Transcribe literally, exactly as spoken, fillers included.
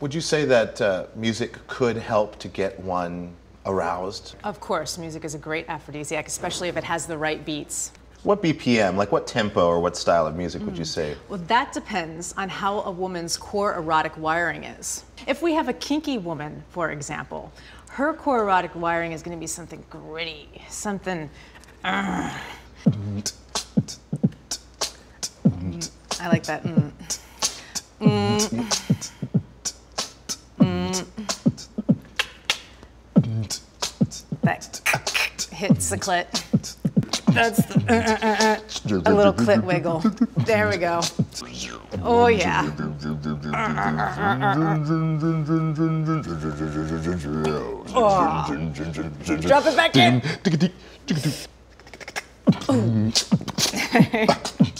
Would you say that uh, music could help to get one aroused? Of course, music is a great aphrodisiac, especially if it has the right beats. What B P M, like what tempo or what style of music would you say? Well, that depends on how a woman's core erotic wiring is. If we have a kinky woman, for example, her core erotic wiring is going to be something gritty, something... Uh, I like that. Mm. Mm. Mm. That hits the clit. That's the, uh, uh, uh, a little clit wiggle. There we go. Oh, yeah. Oh. Drop it back in.